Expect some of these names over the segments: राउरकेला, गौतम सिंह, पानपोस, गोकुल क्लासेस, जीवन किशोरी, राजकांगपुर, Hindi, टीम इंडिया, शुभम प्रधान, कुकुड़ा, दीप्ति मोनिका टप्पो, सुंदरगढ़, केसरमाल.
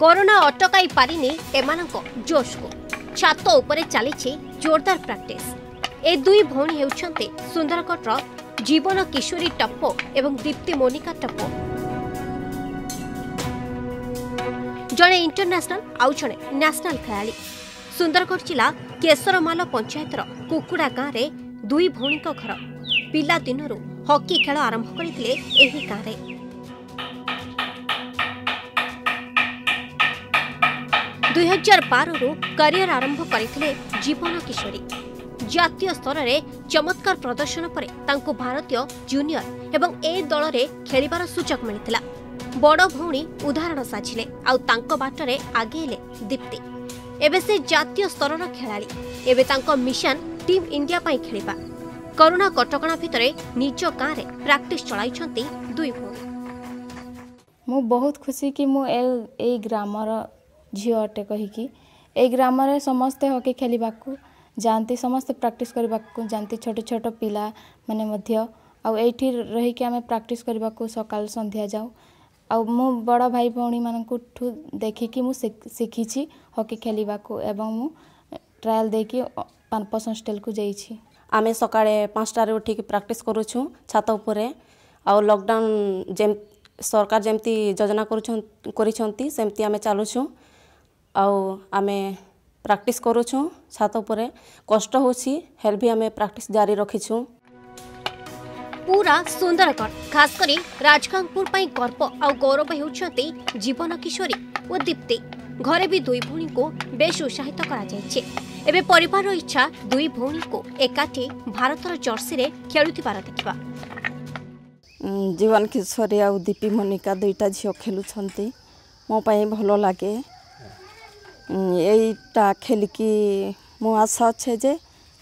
Corona अटकाई पारिनी एमानंको जोश को छात उपरे चली जोरदार प्रैक्टिस। ए दुई भौणी हेउछन्ते सुंदरगढ़ जीवन किशोरी टप्पो एवं दीप्ति मोनिका टप्पो, जड़े इंटरनेशनल आउ जड़े नेशनल खेलाड़ी। सुंदरगढ़ जिला केसरमाल पंचायतर कुकुड़ा गाँव में दुई भौणी घर पिला दिन हॉकी खेल आरंभ करते गाँव में। दुई हजार 2012 करियर आरंभ करते जीवन किशोरी जातीय स्तर में चमत्कार प्रदर्शन पर भारतीय जूनियर एवं ए दल में खेलार सुजोग मिलता। बड़ भौणी उदाहरण साजिले आउ बाटरे आगेले दीप्ति। एबे से जातीय स्तर खेलाड़ी। एबे तांको मिशन टीम इंडिया पाई खेलिबा। कोरोना कटकणा भितरे निज गाँव में प्रैक्टिस चलाइछन्ती दुई भौणी। मु बहुत खुशी कि मु ए ग्रामर झियो अटे कहिकी ए ग्राम रे समस्ते हॉकी खेलिबाकू जानती, समस्ते प्रैक्टिस करबाकू जानती। छोट छोट पिला माने मध्य आउ एठी रही कि आमे प्रैक्टिस करबाकू सकाल संध्या जाऊ। आउ मु बड़ भाई भौणी मानकू देखिकी मु सीखी हॉकी खेलिबाकू एवं मु ट्रायल देकी पानपस हॉस्टेल को जाईची। आमे सकाळे 5 रे उठिकी प्रैक्टिस करूछु छात उपरे। आउ लॉकडाउन जेम सरकार जेमती योजना करिसंती सेमती आमे चालुछु। आउ आमे प्रैक्टिस करूछु छात उपरे, कष्ट होछि हेल भी आमे प्रैक्टिस जारी रखिछु। पूरा सुंदरगढ़ खास करी राजकांगपुर पाई गर्व और गौरव होती जीवन किशोरी और दीप्ति। घरे भी दुई भौणी को बेस उत्साहित करा। परिवार इच्छा दुई भौणी को एकाठी भारतर जर्सी रे खेलुथिबार देखिबा। जीवन किशोरी और दीप्ति मोनिका दुईटा झियो खेलुछंती, मो पाई भलो लागे। एटा खेलिकी मो आशा छे जे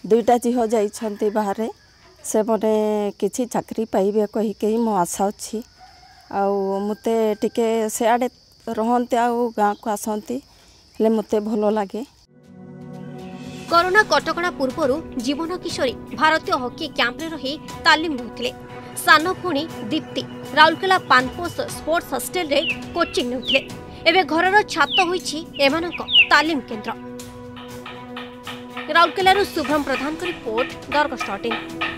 दुईटा झियो जाइछंती बाहर से मने किसी चाकरी पाइबे कही के मो आशा अच्छी। आउ मते टिके से आड़े रहनते आउ गाँ को आसंती हेले मते भलो लागे। कोरोना कटकणा पूर्वरु जीवन किशोरी भारतीय हॉकी कैंप रे रही तालीम होइथिले। सान भौणी दीप्ति राउरकेला पानपोस स्पोर्ट्स हॉस्टेल रे कोचिंग नेउथिले। एबे घरर छात्र होइछि एमानक तालीम केंद्र। राउरकेला रु शुभम प्रधान रिपोर्ट दरगस्टटिंग।